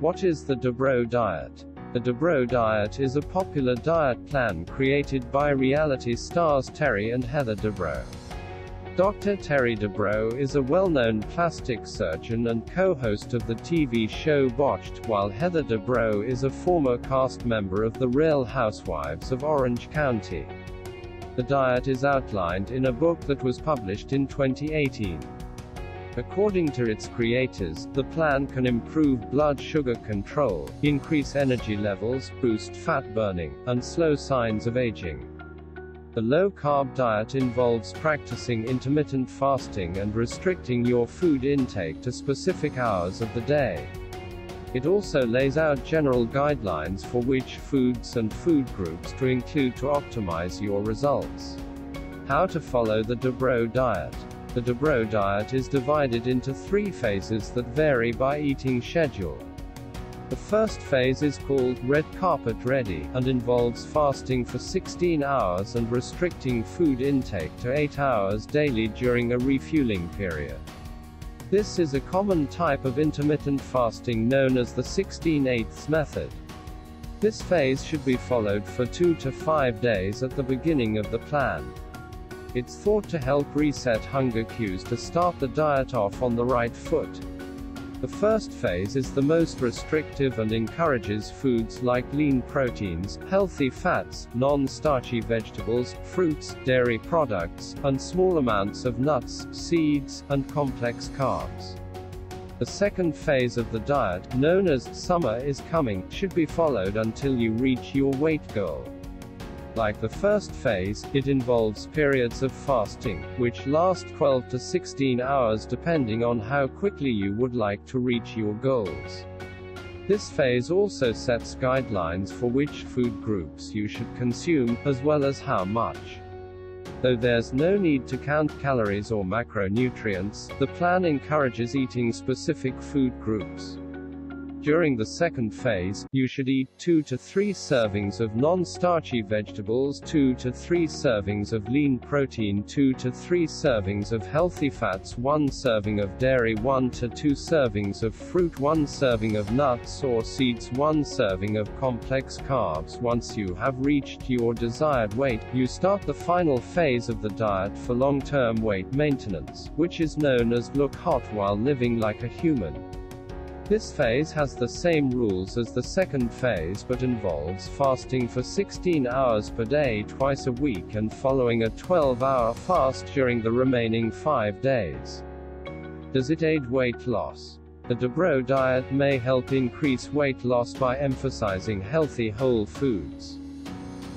What is the Dubrow Diet? The Dubrow Diet is a popular diet plan created by reality stars Terry and Heather Dubrow. Dr. Terry Dubrow is a well-known plastic surgeon and co-host of the TV show Botched, while Heather Dubrow is a former cast member of The Real Housewives of Orange County. The diet is outlined in a book that was published in 2018. According to its creators, the plan can improve blood sugar control, increase energy levels, boost fat burning, and slow signs of aging. The low-carb diet involves practicing intermittent fasting and restricting your food intake to specific hours of the day. It also lays out general guidelines for which foods and food groups to include to optimize your results. How to follow the Dubrow Diet. The Dubrow Diet is divided into three phases that vary by eating schedule. The first phase is called Red Carpet Ready, and involves fasting for 16 hours and restricting food intake to 8 hours daily during a refueling period. This is a common type of intermittent fasting known as the 16/8 method. This phase should be followed for 2 to 5 days at the beginning of the plan. It's thought to help reset hunger cues to start the diet off on the right foot. The first phase is the most restrictive and encourages foods like lean proteins, healthy fats, non-starchy vegetables, fruits, dairy products, and small amounts of nuts, seeds, and complex carbs. The second phase of the diet, known as Summer Is Coming, should be followed until you reach your weight goal. Like the first phase, it involves periods of fasting, which last 12 to 16 hours depending on how quickly you would like to reach your goals. This phase also sets guidelines for which food groups you should consume, as well as how much. Though there's no need to count calories or macronutrients, the plan encourages eating specific food groups. During the second phase, you should eat 2 to 3 servings of non-starchy vegetables, 2 to 3 servings of lean protein, 2 to 3 servings of healthy fats, 1 serving of dairy, 1 to 2 servings of fruit, 1 serving of nuts or seeds, 1 serving of complex carbs. Once you have reached your desired weight, you start the final phase of the diet for long-term weight maintenance, which is known as look hot while living like a human. This phase has the same rules as the second phase but involves fasting for 16 hours per day twice a week and following a 12-hour fast during the remaining 5 days. Does it aid weight loss? The Dubrow Diet may help increase weight loss by emphasizing healthy whole foods.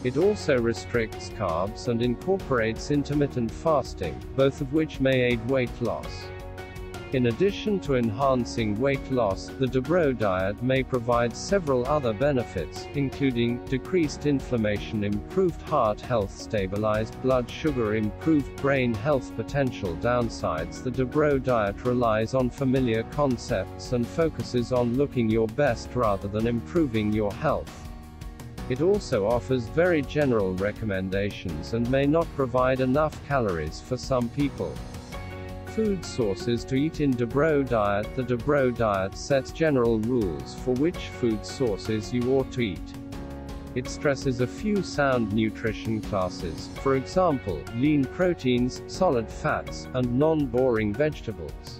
It also restricts carbs and incorporates intermittent fasting, both of which may aid weight loss. In addition to enhancing weight loss, the Dubrow Diet may provide several other benefits, including decreased inflammation, improved heart health, stabilized blood sugar, improved brain health. Potential downsides. The Dubrow Diet relies on familiar concepts and focuses on looking your best rather than improving your health. It also offers very general recommendations and may not provide enough calories for some people. Food sources to eat in Dubrow Diet. The Dubrow Diet sets general rules for which food sources you ought to eat. It stresses a few sound nutrition classes, for example, lean proteins, solid fats, and non-boring vegetables.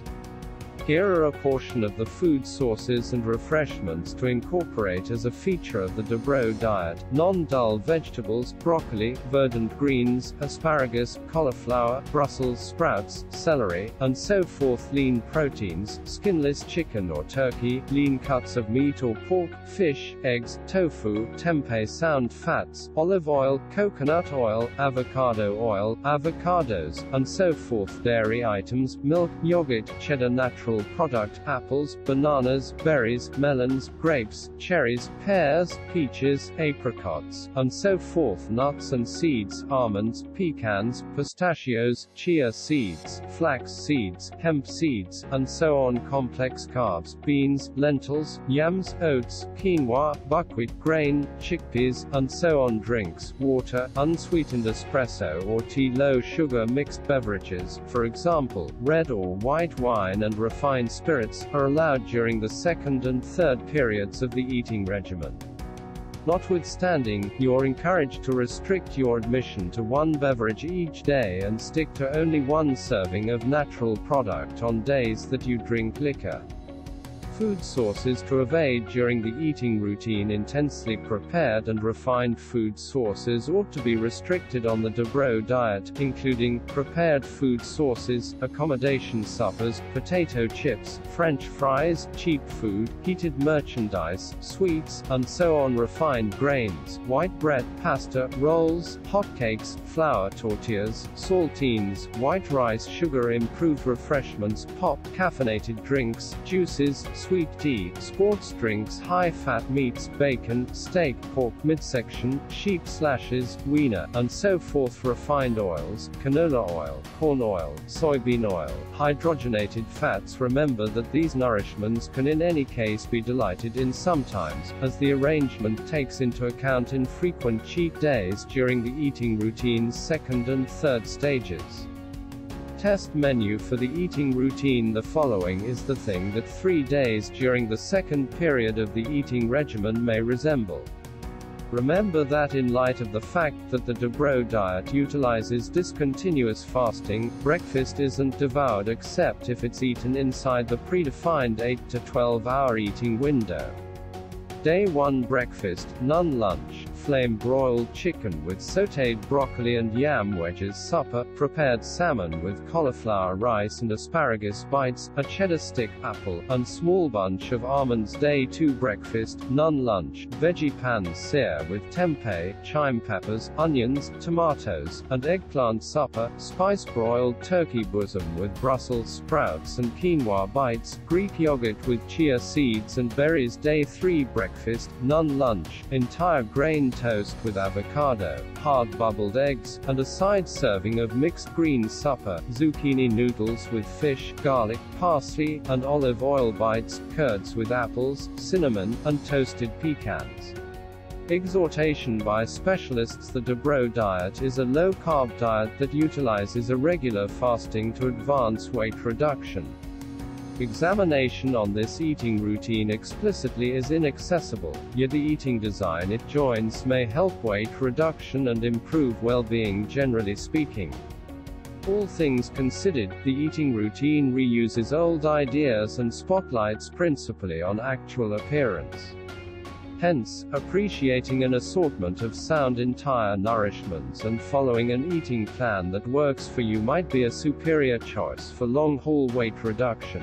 Here are a portion of the food sources and refreshments to incorporate as a feature of the Dubrow Diet: non-dull vegetables, broccoli, verdant greens, asparagus, cauliflower, Brussels sprouts, celery, and so forth; lean proteins, skinless chicken or turkey, lean cuts of meat or pork, fish, eggs, tofu, tempeh; sound fats, olive oil, coconut oil, avocado oil, avocados, and so forth; dairy items, milk, yogurt, cheddar, natural product, apples, bananas, berries, melons, grapes, cherries, pears, peaches, apricots, and so forth; nuts and seeds, almonds, pecans, pistachios, chia seeds, flax seeds, hemp seeds, and so on; complex carbs, beans, lentils, yams, oats, quinoa, buckwheat grain, chickpeas, and so on; drinks, water, unsweetened espresso or tea; low sugar mixed beverages, for example, red or white wine and refined refined spirits, are allowed during the second and third periods of the eating regimen. Notwithstanding, you are encouraged to restrict your admission to one beverage each day and stick to only one serving of natural product on days that you drink liquor. Food sources to evade during the eating routine. Intensely prepared and refined food sources ought to be restricted on the Dubrow diet, including prepared food sources, accommodation suppers, potato chips, French fries, cheap food, heated merchandise, sweets, and so on, refined grains, white bread, pasta, rolls, hotcakes, flour tortillas, saltines, white rice, sugar, improved refreshments, pop, caffeinated drinks, juices, sweet tea, sports drinks, high-fat meats, bacon, steak, pork midsection, sheep slashes, wiener, and so forth, refined oils, canola oil, corn oil, soybean oil, hydrogenated fats. Remember that these nourishments can in any case be delighted in sometimes, as the arrangement takes into account infrequent cheat days during the eating routine's second and third stages. Test menu for the eating routine. The following is the thing that 3 days during the second period of the eating regimen may resemble. Remember that in light of the fact that the Dubrow diet utilizes discontinuous fasting, breakfast isn't devoured except if it's eaten inside the predefined 8 to 12-hour eating window. Day 1 breakfast, none lunch, flame broiled chicken with sautéed broccoli and yam wedges. Supper, prepared salmon with cauliflower rice and asparagus bites, a cheddar stick, apple, and small bunch of almonds. Day 2 breakfast, none lunch, veggie pan sear with tempeh, chime peppers, onions, tomatoes, and eggplant. Supper, spice broiled turkey bosom with Brussels sprouts and quinoa bites, Greek yogurt with chia seeds and berries. Day 3 breakfast, none lunch, entire grain toast with avocado, hard bubbled eggs, and a side serving of mixed green. Supper, zucchini noodles with fish, garlic, parsley, and olive oil bites, curds with apples, cinnamon, and toasted pecans. Exhortation by specialists. The Dubrow diet is a low-carb diet that utilizes irregular fasting to advance weight reduction. Examination on this eating routine explicitly is inaccessible, yet the eating design it joins may help weight reduction and improve well-being generally speaking. All things considered, the eating routine reuses old ideas and spotlights principally on actual appearance. Hence, appreciating an assortment of sound entire nourishments and following an eating plan that works for you might be a superior choice for long-haul weight reduction.